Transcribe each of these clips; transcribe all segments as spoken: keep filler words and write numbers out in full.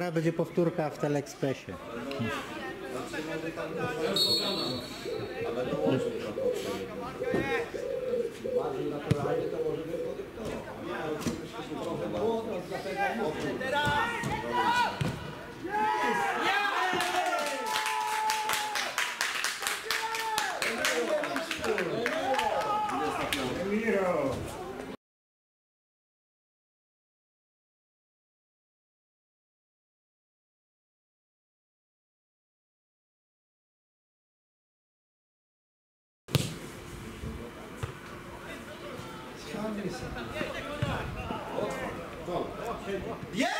Nara będzie powtórka w Teleexpressie. Yeah!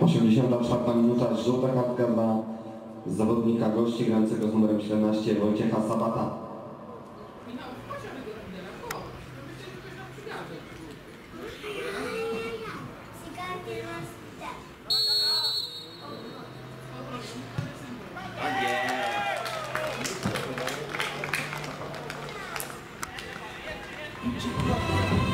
osiemdziesiąta czwarta minuta, żółta kartka dla zawodnika gości grającego z numerem siedemnaście Wojciecha Sabata. Dziękuję.